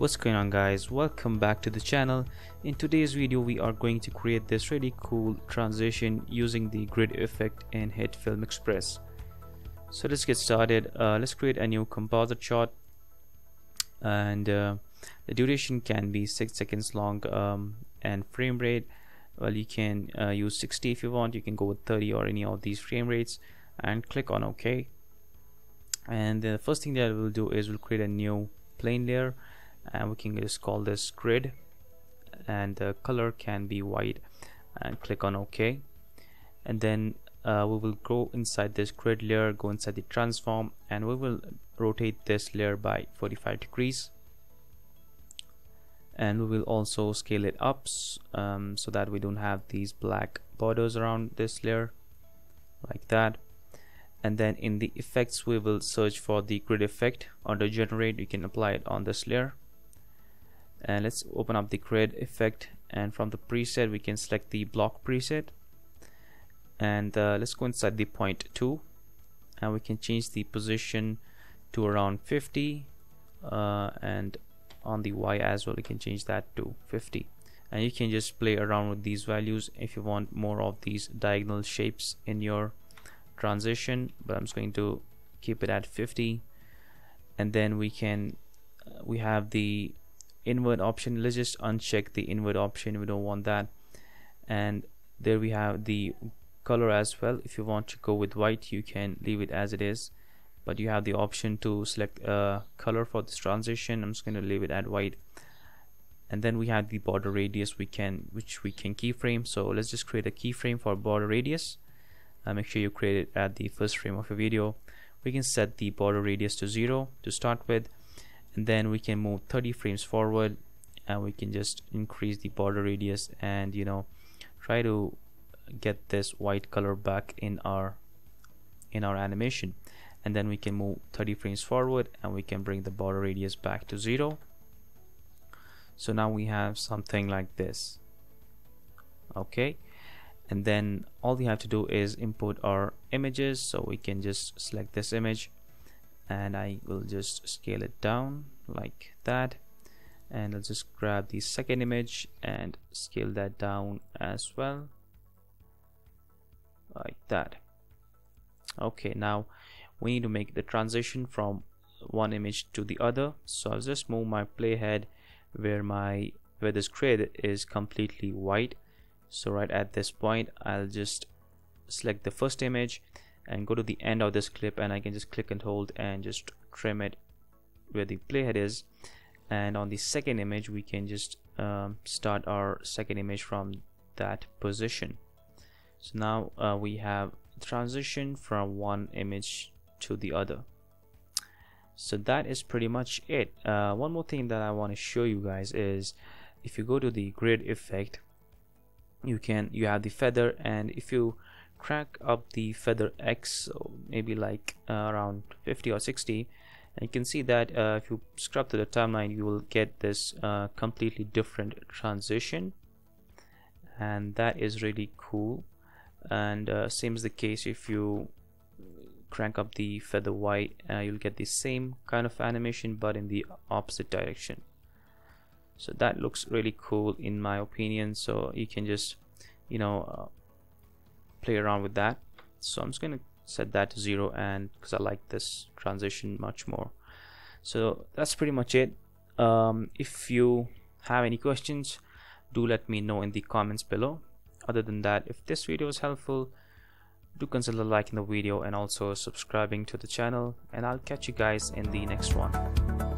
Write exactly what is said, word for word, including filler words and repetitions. What's going on, guys? Welcome back to the channel. In today's video we are going to create this really cool transition using the grid effect in HitFilm Express. So let's get started. Uh, let's create a new composite shot, and uh, the duration can be six seconds long, um, and frame rate, well, you can uh, use sixty if you want. You can go with thirty or any of these frame rates and click on OK. And the first thing that we'll do is we'll create a new plane layer, and we can just call this grid, and the color can be white, and click on OK. And then uh, we will go inside this grid layer, go inside the transform, and we will rotate this layer by forty-five degrees, and we will also scale it up um, so that we don't have these black borders around this layer like that. And then in the effects we will search for the grid effect. Under generate you can apply it on this layer, and let's open up the grid effect, and from the preset we can select the block preset, and uh, let's go inside the point two, and we can change the position to around fifty, uh, and on the Y as well we can change that to fifty, and you can just play around with these values if you want more of these diagonal shapes in your transition, but I'm just going to keep it at fifty. And then we can uh, we have the inward option. Let's just uncheck the inward option, we don't want that. And there we have the color as well. If you want to go with white you can leave it as it is, but you have the option to select a uh, color for this transition. I'm just going to leave it at white. And then we have the border radius we can which we can keyframe. So let's just create a keyframe for border radius. Uh, make sure you create it at the first frame of your video. We can set the border radius to zero to start with, and then we can move thirty frames forward, and we can just increase the border radius and, you know, try to get this white color back in our in our animation. And then we can move thirty frames forward, and we can bring the border radius back to zero. So now we have something like this. Okay. And then all we have to do is import our images, so we can just select this image, and I will just scale it down like that, and I'll just grab the second image and scale that down as well like that. Okay, now we need to make the transition from one image to the other, so I'll just move my playhead where my where this grid is completely white. So right at this point I'll just select the first image and go to the end of this clip, and I can just click and hold and just trim it where the playhead is. And on the second image we can just um, start our second image from that position. So now uh, we have transition from one image to the other. So that is pretty much it. Uh, one more thing that I want to show you guys is if you go to the grid effect, you can you have the feather, and if you crank up the feather X, so maybe like uh, around fifty or sixty, and you can see that uh, if you scrub to the timeline you will get this uh, completely different transition, and that is really cool. And uh, same is the case if you crank up the feather Y, uh, you'll get the same kind of animation but in the opposite direction. So that looks really cool in my opinion, so you can just, you know, uh, play around with that. So I'm just going to set that to zero, and because I like this transition much more. So that's pretty much it. Um, if you have any questions, do let me know in the comments below. Other than that, if this video is helpful, do consider liking the video and also subscribing to the channel, and I'll catch you guys in the next one.